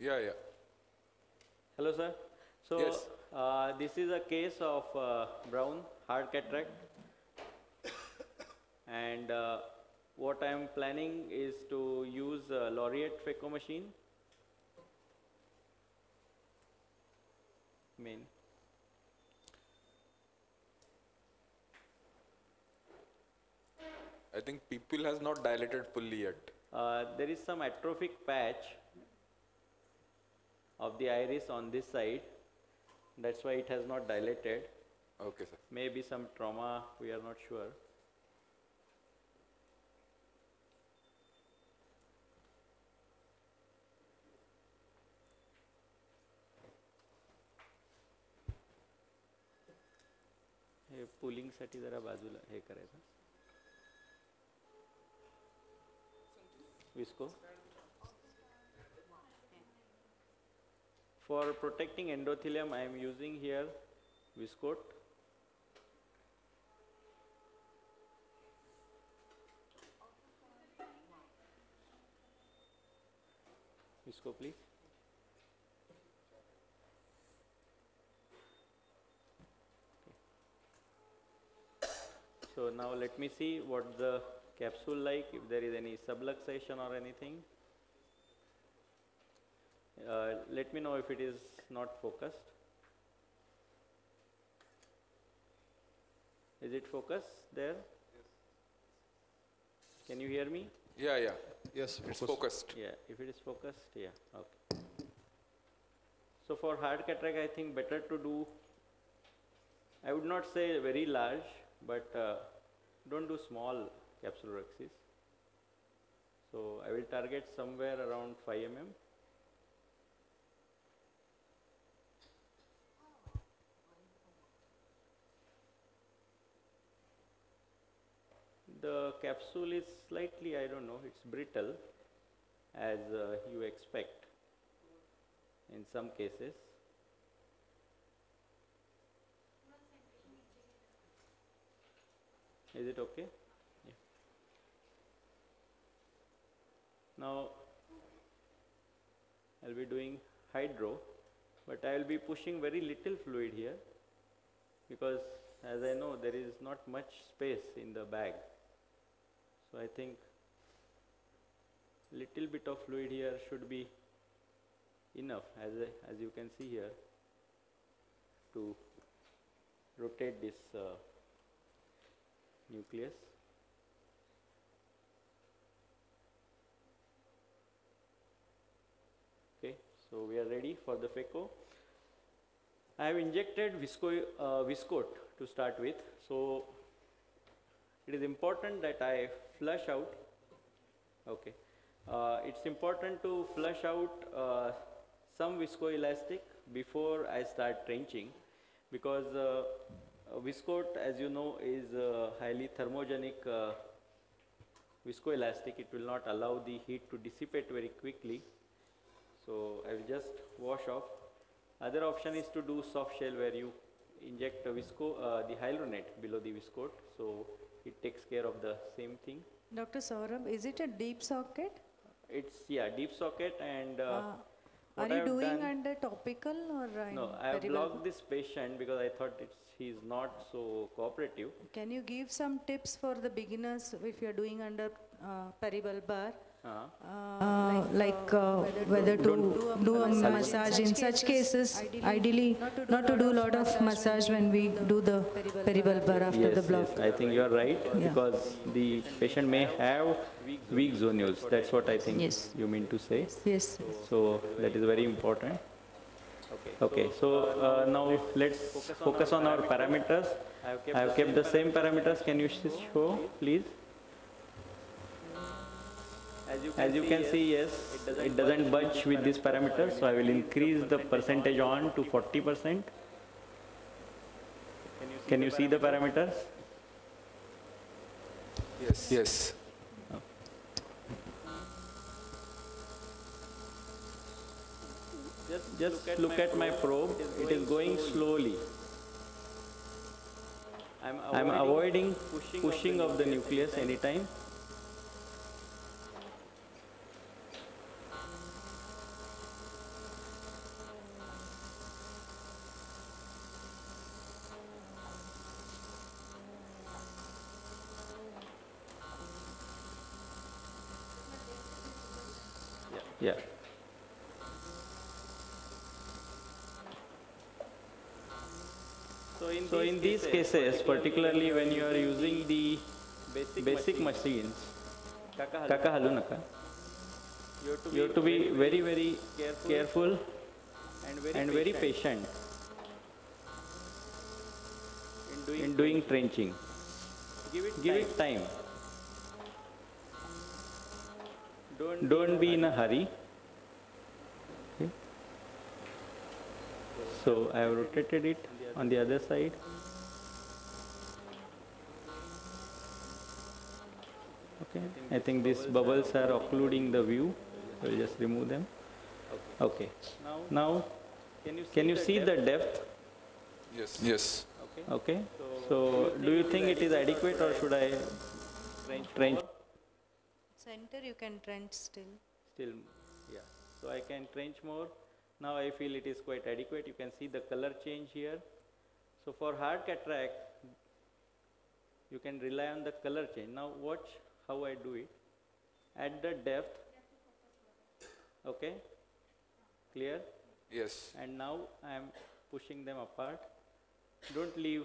Yeah. Hello, sir. So yes. This is a case of brown hard cataract, and what I am planning is to use a Laureate FECO machine. I think pupil has not dilated fully yet. There is some atrophic patch of the iris on this side. That's why it has not dilated. Okay, sir. Maybe some trauma, we are not sure. हे pulling साठी जरा बाजूला हे करायचं. Visco. For protecting endothelium, I am using here viscoat. Visco, please. So now let me see what the capsule like, if there is any subluxation or anything. Let me know if it is not focused. Is it focused there? Yes. Can you hear me? Yeah. Yes, it's focused. Yeah, if it is focused, yeah, okay. So for hard cataract, I think better to do, I would not say very large, but don't do small capsulorhexis. So I will target somewhere around 5 mm. The capsule is slightly, I don't know, it's brittle as you expect in some cases. Is it okay? Yeah. Now I'll be doing hydro, but I'll be pushing very little fluid here because, as I know, there is not much space in the bag. So I think little bit of fluid here should be enough, as you can see here, to rotate this nucleus. Okay, so we are ready for the FECO. I have injected viscoat to start with, so it is important that I flush out. Okay, it's important to flush out some viscoelastic before I start trenching, because viscoat, as you know, is highly thermogenic viscoelastic. It will not allow the heat to dissipate very quickly. So I will just wash off. Other option is to do soft shell, where you inject the hyaluronate below the viscoat. So it takes care of the same thing. Dr. Saurav, is it a deep socket? It's, yeah, deep socket. And are you doing under topical or no? I have blocked this patient because I thought he is not so cooperative. Can you give some tips for the beginners if you are doing under peribulbar? Whether to do a massage in such cases, ideally not to do a lot of massage when we do the peribulbar after the block. Yes, I think you are right, because the patient may have weak zonules. That's what I think you mean to say. Yes. So that is very important. Okay, so now let's focus on our parameters. I have kept the same parameters. Can you show, please? As you can see, yes, it doesn't budge with these parameters, so I will increase the percentage on to 40%. Can you see the parameters? Yes. Oh. Just look at my probe. It is going slowly. I'm avoiding pushing of the nucleus anytime. Yeah. So in these cases, particularly when you are using the basic machines, kakahalunaka, you have to be very, very careful and very patient in doing trenching. Give it time. Don't be in a hurry. Okay. So I have rotated it on the other side. Okay. I think these bubbles are occluding the view. I will just remove them. Okay. Now, can you see the depth? Yes. Yes. Okay. So do you think it is adequate or should I trench? Center you can trench still. Still, yeah. So I can trench more. Now I feel it is quite adequate. You can see the color change here. So for hard cataract, you can rely on the color change. Now watch how I do it. At the depth, okay, clear? Yes. And now I am pushing them apart. Don't leave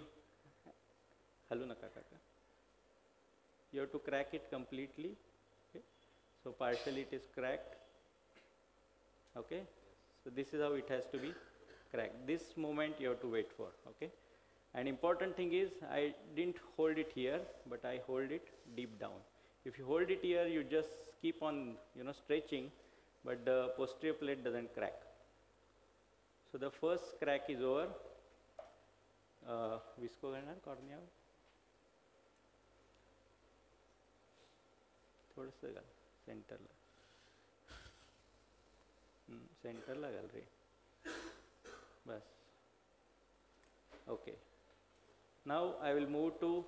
halunaka kaka. You have to crack it completely. Okay. So partially it is cracked. Okay. So this is how it has to be cracked. This moment you have to wait for. Okay. An important thing is I didn't hold it here, but I hold it deep down. If you hold it here, you just keep on, you know, stretching, but the posterior plate doesn't crack. So the first crack is over. Visco करना करने आओ थोड़ा सा गल centre लगा ले बस okay now I will move to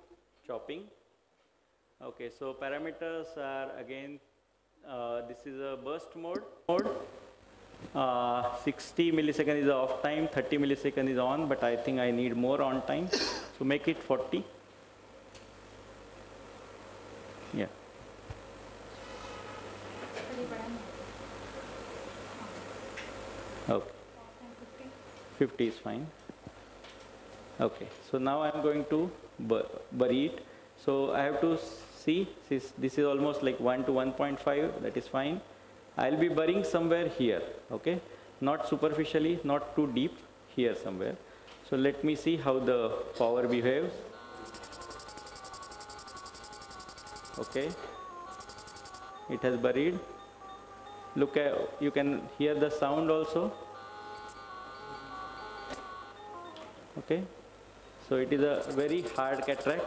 chopping okay so parameters are again this is a burst mode 60 millisecond is off time, 30 millisecond is on, but I think I need more on time, so make it 40. Yeah. Okay. 50 is fine. Okay. So now I'm going to bury it. So I have to see this is almost like 1 to 1.5. That is fine. I'll be burying somewhere here, okay? Not superficially, not too deep, here somewhere. So let me see how the power behaves. Okay. It has buried. Look at, you can hear the sound also. Okay. So it is a very hard cataract.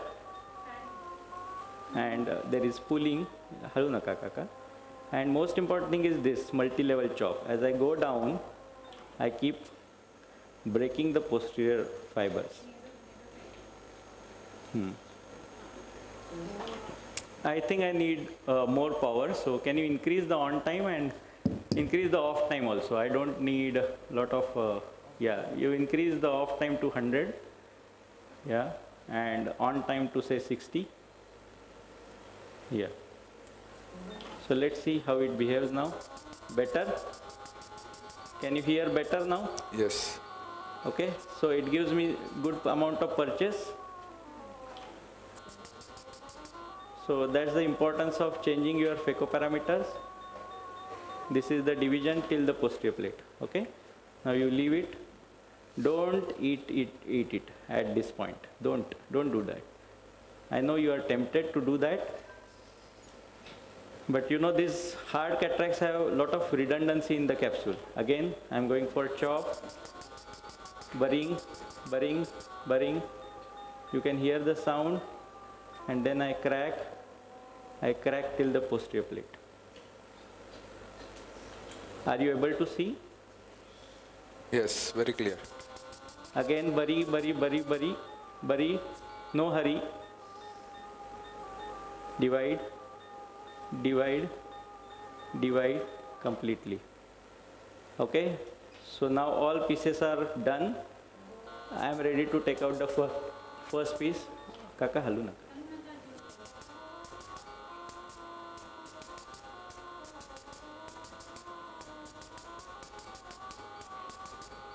And there is pulling. Halunaka kaka. And most important thing is this multi-level chop. As I go down, I keep breaking the posterior fibers. I think I need more power. So can you increase the on time and increase the off time also? I don't need a lot of, yeah, you increase the off time to 100. Yeah, and on time to say 60. Yeah. So let's see how it behaves now. Better? Can you hear better now? Yes. Okay, so it gives me good amount of purchase. So that's the importance of changing your phaco parameters. This is the division till the posterior plate. Okay, now you leave it. Don't eat it at this point. Don't do that. I know you are tempted to do that. But you know, these hard cataracts have a lot of redundancy in the capsule. Again, I'm going for chop, burying. You can hear the sound, and then I crack till the posterior plate. Are you able to see? Yes, very clear. Again, bury. No hurry. Divide completely. Okay, so now all pieces are done. I am ready to take out the first piece. Kaka haluna.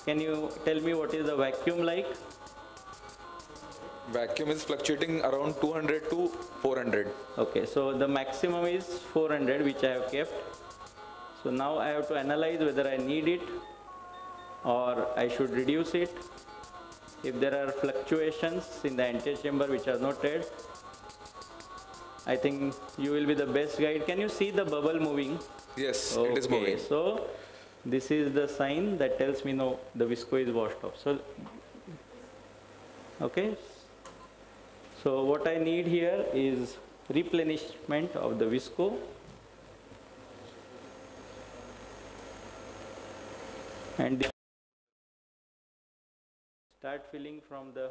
Can you tell me what is the vacuum like? Vacuum is fluctuating around 200 to 400. Okay, so the maximum is 400, which I have kept. So now I have to analyze whether I need it or I should reduce it. If there are fluctuations in the antechamber which are noted, I think you will be the best guide. Can you see the bubble moving? Yes, okay, it is moving. So this is the sign that tells me no, the visco is washed off. So, okay. So what I need here is replenishment of the visco. And start filling from the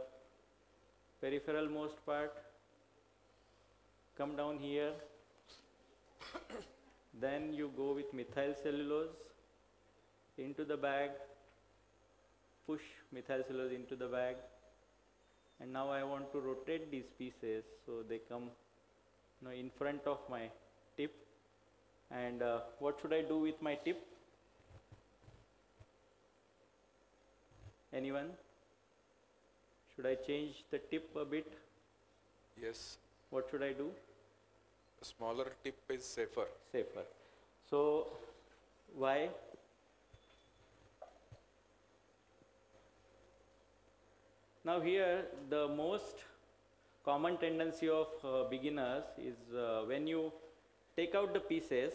peripheral most part. Come down here. Then you go with methyl cellulose into the bag. Push methyl cellulose into the bag. And now I want to rotate these pieces so they come, you know, in front of my tip. And what should I do with my tip? Anyone? Should I change the tip a bit? Yes. What should I do? A smaller tip is safer. Safer. So why? Now here, the most common tendency of beginners is when you take out the pieces,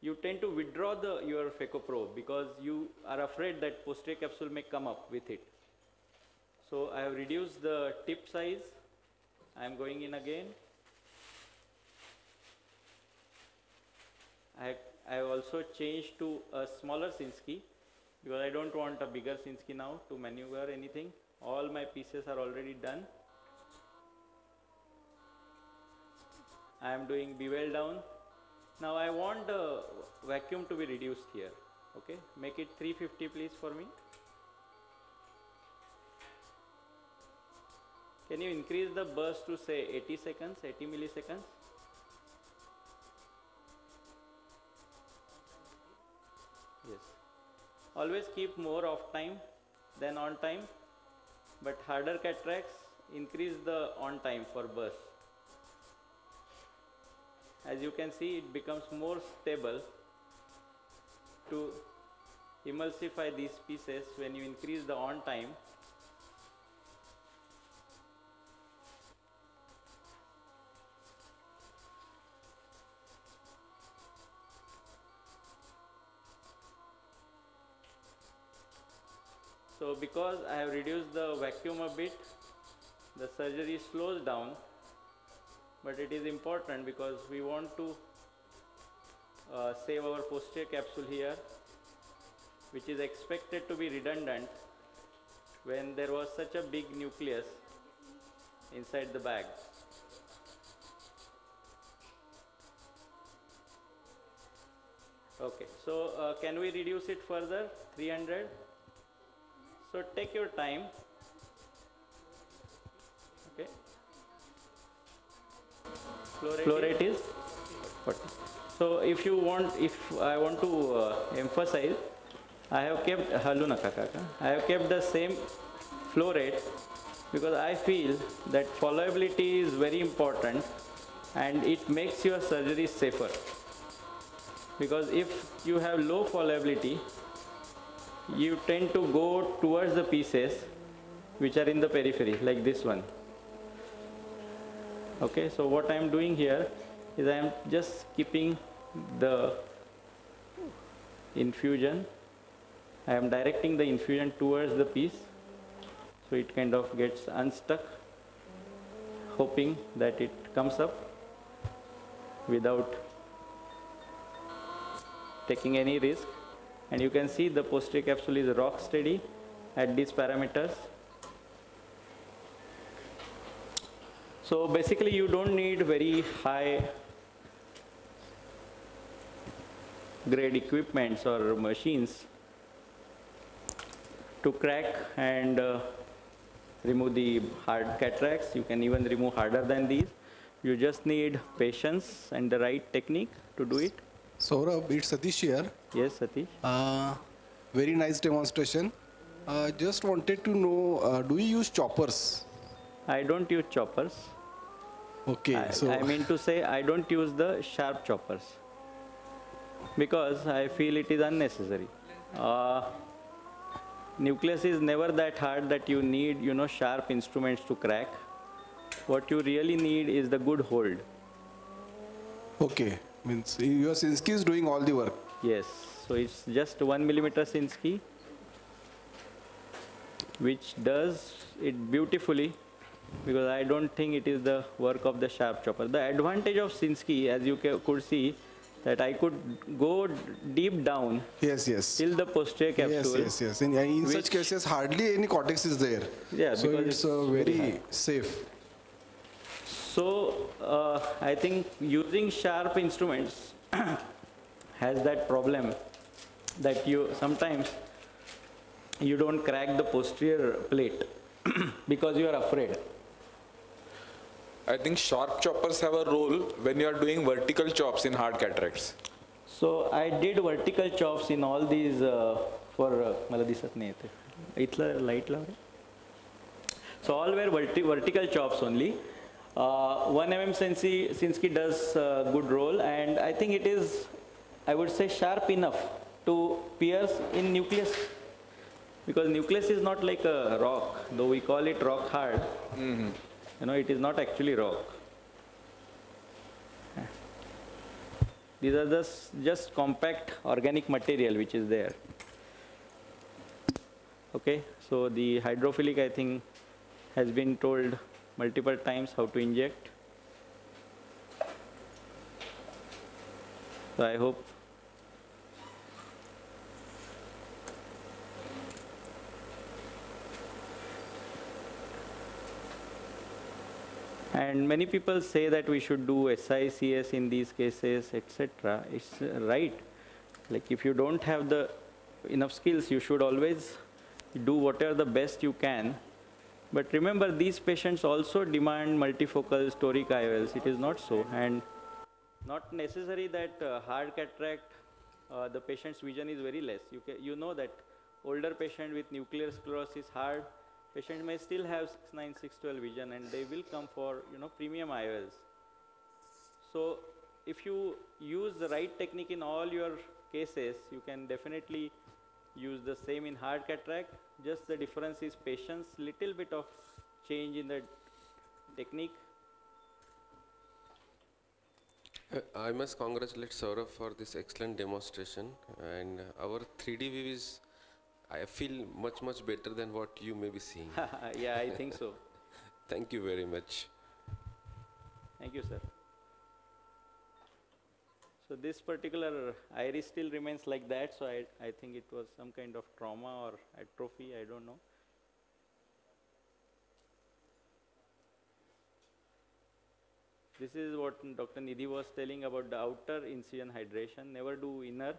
you tend to withdraw your FECO probe because you are afraid that posterior capsule may come up with it. So I have reduced the tip size. I am going in again. I have also changed to a smaller Sinskey because I don't want a bigger Sinskey now to maneuver anything. All my pieces are already done. I am doing bevel down. Now I want the vacuum to be reduced here. Okay, make it 350 please for me. Can you increase the burst to say 80 seconds, 80 milliseconds? Yes. Always keep more off time than on time, but harder cataracts increase the on time for burst. As you can see, it becomes more stable to emulsify these pieces when you increase the on time. So because I have reduced the vacuum a bit, the surgery slows down. But it is important because we want to save our posterior capsule here, which is expected to be redundant when there was such a big nucleus inside the bag. Okay, so can we reduce it further? 300. So take your time. Okay. Flow rate is 40. So if you want, if I want to emphasize, I have kept the same flow rate because I feel that followability is very important and it makes your surgery safer. Because if you have low followability, you tend to go towards the pieces which are in the periphery, like this one. Okay, so what I am doing here is I am just keeping the infusion. I am directing the infusion towards the piece, so it kind of gets unstuck, hoping that it comes up without taking any risk. And you can see the posterior capsule is rock steady at these parameters. So basically you don't need very high grade equipments or machines to crack and remove the hard cataracts. You can even remove harder than these. You just need patience and the right technique to do it. Saurav, it's Satish here. Yes, Satish. Very nice demonstration. Just wanted to know, do you use choppers? I don't use choppers. Okay. I mean to say, I don't use the sharp choppers because I feel it is unnecessary. Nucleus is never that hard that you need, you know, sharp instruments to crack. What you really need is the good hold. Okay. Means your Sinskey is doing all the work. Yes. So it's just 1 millimeter Sinskey, which does it beautifully, because I don't think it is the work of the sharp chopper. The advantage of Sinskey, as you could see, that I could go deep down. Yes, yes. Till the posterior capsule. Yes, yes, yes. In such cases, hardly any cortex is there. Yeah, so because it's very safe. So I think using sharp instruments has that problem that you sometimes you don't crack the posterior plate because you are afraid. I think sharp choppers have a role when you are doing vertical chops in hard cataracts. So I did vertical chops in all these for light. So all were vertical chops only. 1 mm Sinskey does a good role, and I think it is, I would say, sharp enough to pierce in nucleus, because nucleus is not like a rock, though we call it rock hard. Mm-hmm. You know, it is not actually rock. These are just compact organic material which is there. Okay, so the hydrophilic, I think, has been told multiple times how to inject. So I hope. And many people say that we should do SICS in these cases, etc. It's right. Like if you don't have the enough skills, you should always do whatever the best you can. But remember, these patients also demand multifocal toric IOLs. It is not so, and not necessary that hard cataract, the patient's vision is very less. You know that older patient with nuclear sclerosis, hard patient may still have 6.9, 6.12 vision, and they will come for, you know, premium IOLs. So if you use the right technique in all your cases, you can definitely use the same in hard cataract. Just the difference is patience, little bit of change in the technique. I must congratulate Saurav for this excellent demonstration, and our 3D view is, I feel, much better than what you may be seeing. Yeah, I think so. Thank you very much. Thank you, sir. So this particular iris still remains like that, so I think it was some kind of trauma or atrophy, I don't know. This is what Dr. Nidhi was telling about the outer incision hydration. Never do inner.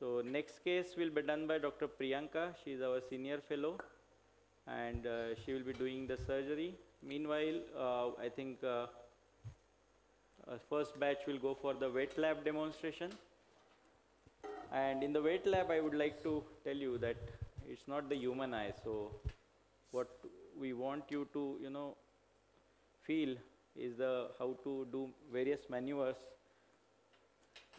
So next case will be done by Dr. Priyanka. She is our senior fellow, and she will be doing the surgery. Meanwhile, I think first batch will go for the wet lab demonstration. And in the wet lab, I would like to tell you that it's not the human eye. So what we want you to, you know, feel is the how to do various maneuvers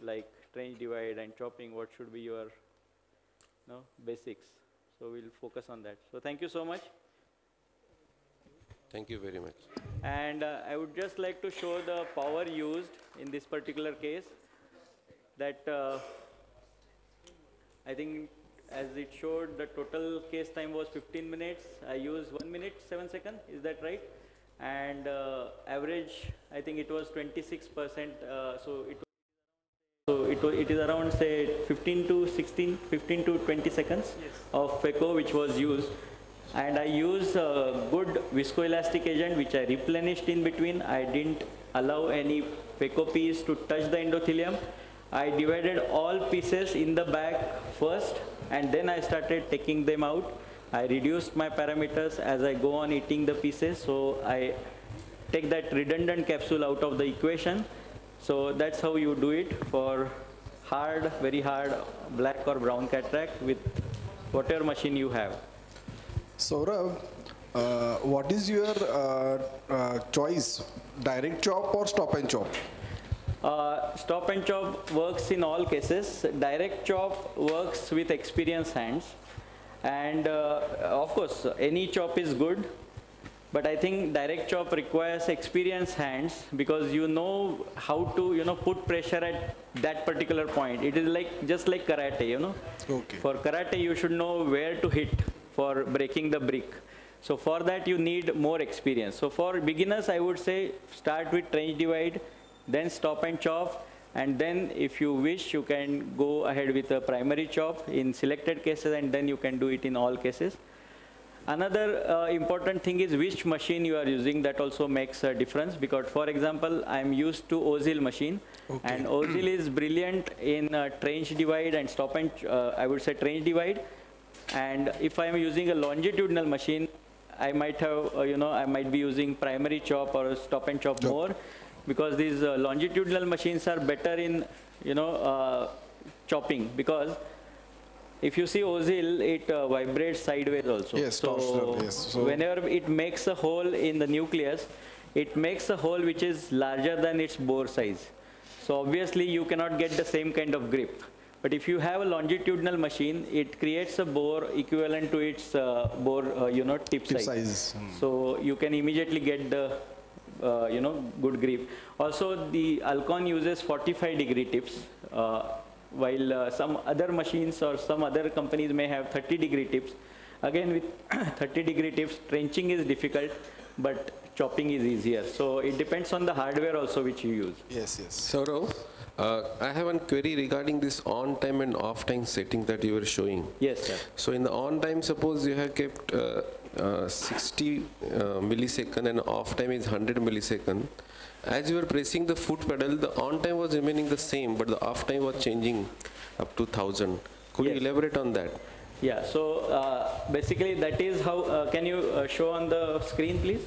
like trench divide and chopping. What should be your, you know, basics. So we'll focus on that. So thank you so much. Thank you very much. And I would just like to show the power used in this particular case, that I think as it showed, the total case time was 15 minutes. I used 1 minute, 7 seconds. Is that right? And average, I think it was 26%. So it is around, say, 15 to 20 seconds of phaco which was used. And I used a good viscoelastic agent, which I replenished in between. I didn't allow any phaco piece to touch the endothelium. I divided all pieces in the back first, and then I started taking them out. I reduced my parameters as I go on eating the pieces, so I take that redundant capsule out of the equation. So that's how you do it for hard, very hard black or brown cataract with whatever machine you have. Saurav, what is your choice? Direct chop or stop and chop? Stop and chop works in all cases. Direct chop works with experienced hands. And of course, any chop is good. But I think direct chop requires experienced hands because you know how to, put pressure at that particular point. It is like, just like karate, Okay. For karate, you should know where to hit for breaking the brick. So for that, you need more experience. So for beginners, I would say start with trench divide, then stop and chop. And then if you wish, you can go ahead with a primary chop in selected cases, and then you can do it in all cases. Another important thing is which machine you are using. That also makes a difference because, for example, I'm used to Ozil machine. Okay. And Ozil is brilliant in trench divide and stop and, I would say trench divide. And if I'm using a longitudinal machine, I might have, I might be using primary chop or stop and chop more because these longitudinal machines are better in, chopping because if you see Ozil, it vibrates sideways also. Yes, so whenever it makes a hole in the nucleus, it makes a hole which is larger than its bore size. So obviously you cannot get the same kind of grip. But if you have a longitudinal machine, it creates a bore equivalent to its bore, tip size. Mm. So you can immediately get the, good grip. Also, the Alcon uses 45-degree tips. While some other machines or some other companies may have 30-degree tips. Again, with 30-degree tips, trenching is difficult, but chopping is easier. So it depends on the hardware also which you use. Yes, yes. Saurav, I have one query regarding this on-time and off-time setting that you were showing. Yes, sir. So in the on-time, suppose you have kept 60 millisecond and off-time is 100 millisecond. As you were pressing the foot pedal, the on-time was remaining the same, but the off-time was changing up to 1,000. Could you elaborate on that? Yeah, so basically that is how, can you show on the screen, please?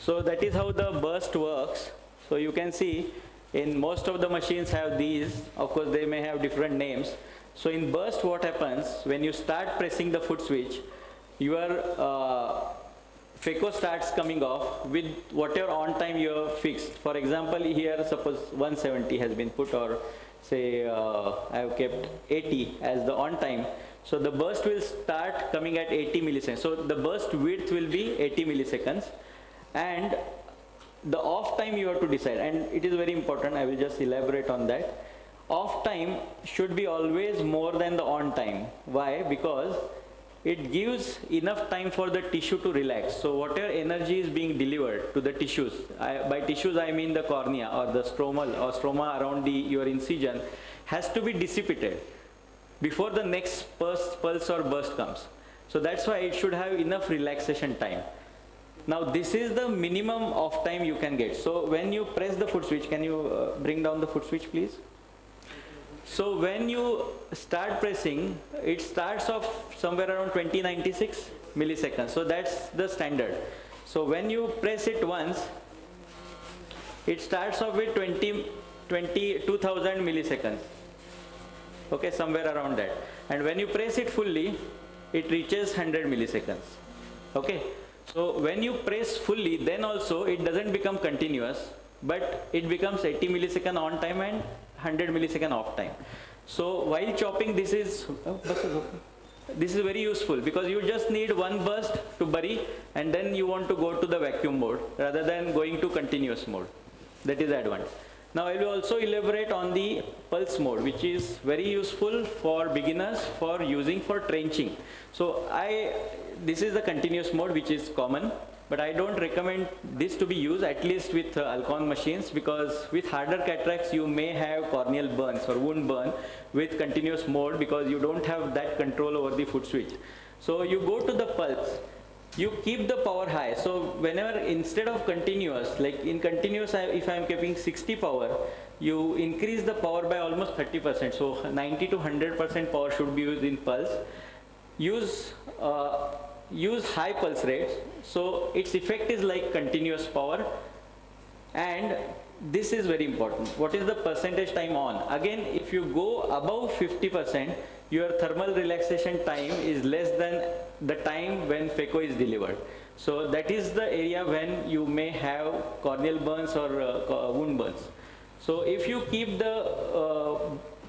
So that is how the burst works. So you can see in most of the machines have these. Of course, they may have different names. So in burst, what happens? When you start pressing the foot switch, you are... phaco starts coming off with whatever on time you have fixed. For example, here suppose 170 has been put, or say I have kept 80 as the on time. So the burst will start coming at 80 milliseconds. So the burst width will be 80 milliseconds. And the off time you have to decide. And it is very important. I will just elaborate on that. Off time should be always more than the on time. Why? Because it gives enough time for the tissue to relax. So whatever energy is being delivered to the tissues, by tissues I mean the cornea or the stromal or stroma around your incision, has to be dissipated before the next pulse or burst comes. So that's why it should have enough relaxation time. Now this is the minimum off time you can get. So when you press the foot switch, can you bring down the foot switch, please? So when you start pressing, it starts off somewhere around 2096 milliseconds. So that's the standard. So when you press it once, it starts off with 20,000 milliseconds. Okay, somewhere around that. And when you press it fully, it reaches 100 milliseconds. Okay. So when you press fully, then also it doesn't become continuous, but it becomes 80 millisecond on time and 100 millisecond off time. So while chopping, this is very useful because you just need one burst to bury and then you want to go to the vacuum mode rather than going to continuous mode. That is advanced. Now I will also elaborate on the pulse mode, which is very useful for beginners for using for trenching. So this is the continuous mode which is common. But I don't recommend this to be used, at least with Alcon machines, because with harder cataracts, you may have corneal burns or wound burn with continuous mode because you don't have that control over the foot switch. So you go to the pulse, you keep the power high. So whenever, instead of continuous, like in continuous, if I'm keeping 60 power, you increase the power by almost 30%. So 90 to 100% power should be used in pulse. Use high pulse rates, so its effect is like continuous power. And this is very important. What is the percentage time on? Again, if you go above 50%, your thermal relaxation time is less than the time when phaco is delivered. So that is the area when you may have corneal burns or wound burns. So if you keep the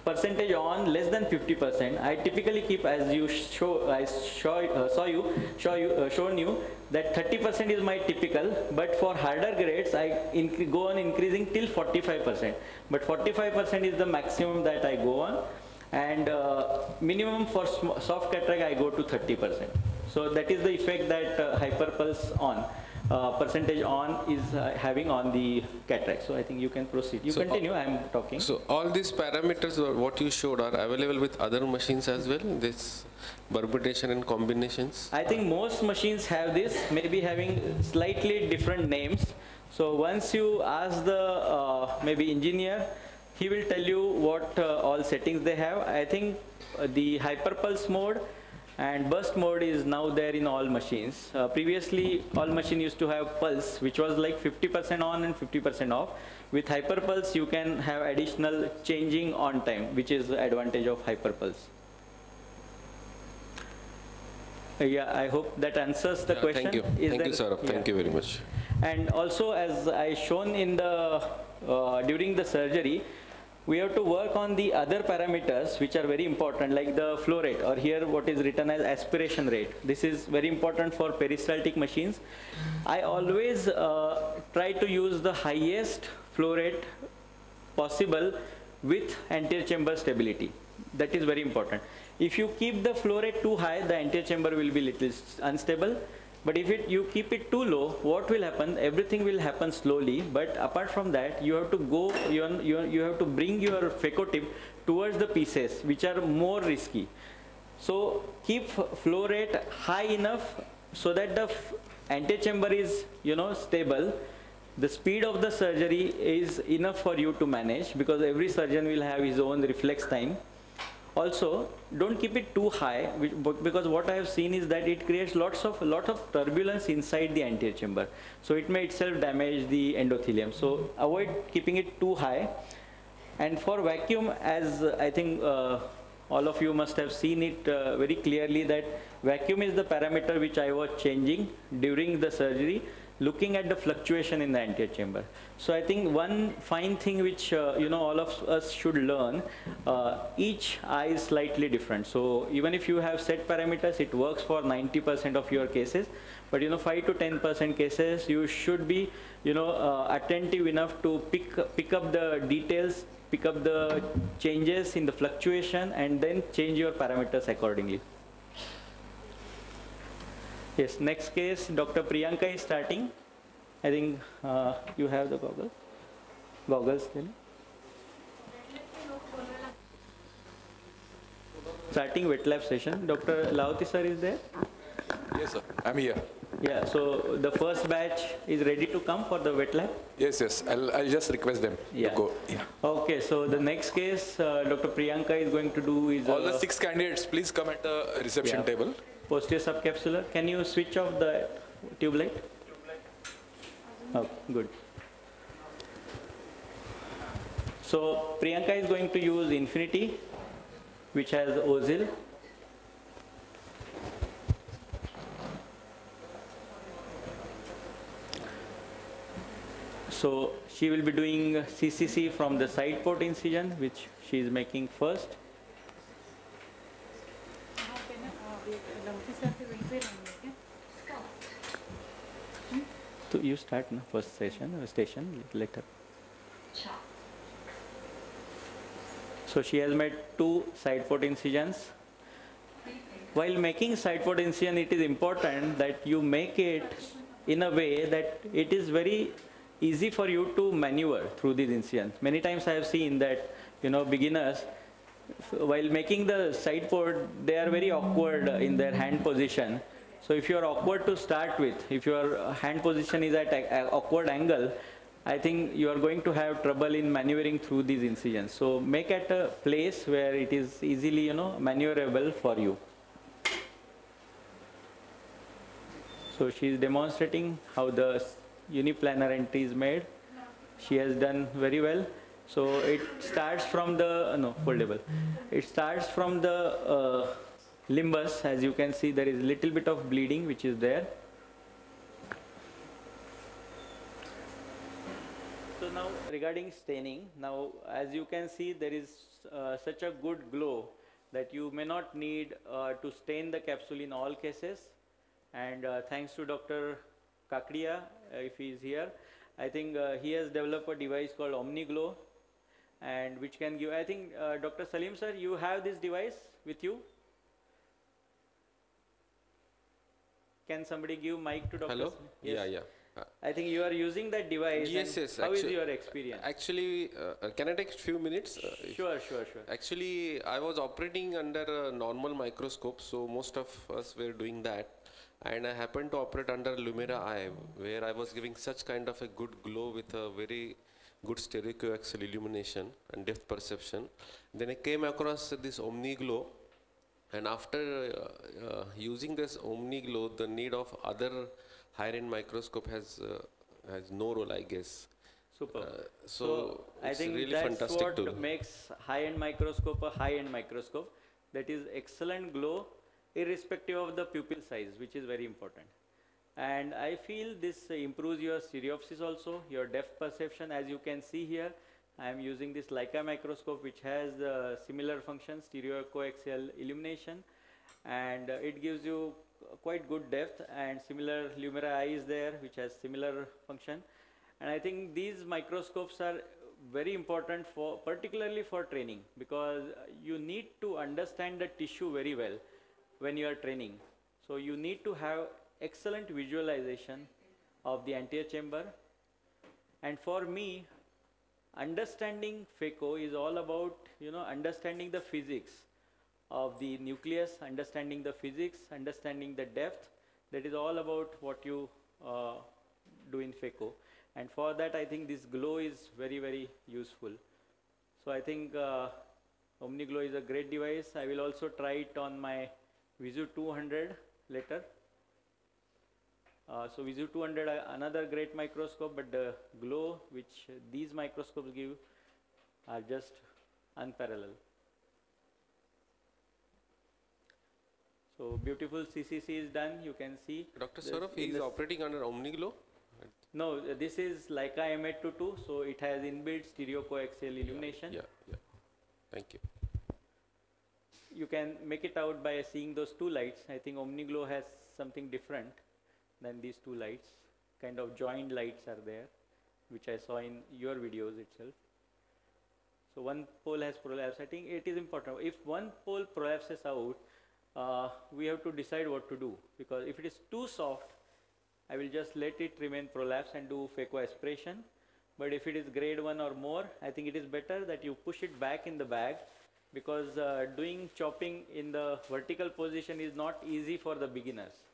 percentage on less than 50%, I typically keep, as you shown you that 30% is my typical, but for harder grades I go on increasing till 45%, but 45% is the maximum that I go on, and minimum for soft cataract I go to 30%. So that is the effect that hyperpulse on percentage on is having on the cataract. So I think you can proceed. You continue, I am talking. So all these parameters or what you showed are available with other machines as well, this permutation and combinations? I think most machines have this, maybe having slightly different names. So once you ask the maybe engineer, he will tell you what all settings they have. I think the hyperpulse mode and burst mode is now there in all machines. Previously, all machine used to have pulse, which was like 50% on and 50% off. With hyperpulse, you can have additional changing on time, which is the advantage of hyperpulse. Yeah, I hope that answers the question. Thank you. Thank you, Saurav. Yeah. Thank you very much. And also, as I shown in the during the surgery, we have to work on the other parameters which are very important, like the flow rate, or here what is written as aspiration rate. This is very important for peristaltic machines. I always try to use the highest flow rate possible with anterior chamber stability. That is very important. If you keep the flow rate too high, the anterior chamber will be little unstable. But if you keep it too low, what will happen? Everything will happen slowly. But apart from that, you have to go, you have to bring your phaco tip towards the pieces which are more risky. So keep flow rate high enough so that the anterior chamber is, stable. The speed of the surgery is enough for you to manage, because every surgeon will have his own reflex time. Also, don't keep it too high, because what I have seen is that it creates lot of turbulence inside the anterior chamber. So it may itself damage the endothelium. So avoid keeping it too high. And for vacuum, as I think all of you must have seen it very clearly, that vacuum is the parameter which I was changing during the surgery, looking at the fluctuation in the anterior chamber. So I think one fine thing which all of us should learn, each eye is slightly different. So even if you have set parameters, it works for 90% of your cases, but 5 to 10% cases you should be attentive enough to pick up the details, pick up the changes in the fluctuation, and then change your parameters accordingly. Yes, next case, Dr. Priyanka is starting. I think you have the goggles. Starting wet lab session. Dr. Laoti sir is there? Yes, sir. I'm here. Yeah, so the first batch is ready to come for the wet lab? Yes, yes. I'll just request them to go. Yeah. Okay, so the next case Dr. Priyanka is going to do is... All the 6 candidates, please come at the reception table. Posterior subcapsular. Can you switch off the tube light? Oh, good. So Priyanka is going to use Infinity, which has Ozil. So she will be doing CCC from the side port incision, which she is making first. So you start the first station later. So she has made 2 side port incisions. While making side port incision, it is important that you make it in a way that it is very easy for you to maneuver through these incisions. Many times I have seen that beginners, while making the side port, they are very awkward in their hand position. So if you are awkward to start with, if your hand position is at an awkward angle, I think you are going to have trouble in maneuvering through these incisions. So make at a place where it is easily, maneuverable for you. So she is demonstrating how the uniplanar entry is made. she has done very well. So it starts from the foldable. It starts from the limbus. As you can see, there is little bit of bleeding which is there. So now regarding staining, now as you can see, there is such a good glow that you may not need to stain the capsule in all cases. And thanks to Dr. Kakdiya, if he is here, I think he has developed a device called OmniGlow, and which can give, I think, Dr. Salim sir, you have this device with you? Can somebody give mic to Dr. Hello? Salim? Yes. Yeah, yeah. I think you are using that device. Yes, yes. How is your experience? Actually, can I take a few minutes? Sure, sure, sure. Actually, I was operating under a normal microscope, so most of us were doing that. And I happened to operate under Lumera Eye, where I was giving such kind of a good glow with a very good stereo coaxial illumination and depth perception. Then I came across this OmniGlow, and after using this OmniGlow, the need of other higher-end microscope has no role, I guess. Super. So I think really that's what makes high-end microscope a high-end microscope. That is excellent glow, irrespective of the pupil size, which is very important. And I feel this improves your stereopsis also, your depth perception. As you can see here, I am using this Leica microscope, which has similar function, stereo coaxial illumination, and it gives you quite good depth, and similar Lumera Eye is there, which has similar function. And I think these microscopes are very important, for particularly for training, because you need to understand the tissue very well when you are training. So you need to have excellent visualization of the anterior chamber. And for me, understanding phaco is all about, understanding the physics of the nucleus, understanding the physics, understanding the depth. That is all about what you do in phaco. And for that, I think this glow is very, very useful. So I think OmniGlow is a great device. I will also try it on my Visu 200 later. So Visu 200, another great microscope, but the glow which these microscopes give are just unparalleled. So beautiful CCC is done, you can see. Dr. Saurav is operating under OmniGlow? No, this is Leica M822, so it has inbuilt stereo coaxial illumination. Yeah, yeah, yeah. Thank you. You can make it out by seeing those two lights. I think OmniGlow has something different than these two lights. Kind of joined lights are there, which I saw in your videos itself. So one pole has prolapsed. I think it is important. If one pole prolapses out, we have to decide what to do, because if it is too soft, I will just let it remain prolapsed and do phaco aspiration. But if it is grade 1 or more, I think it is better that you push it back in the bag, because doing chopping in the vertical position is not easy for the beginners.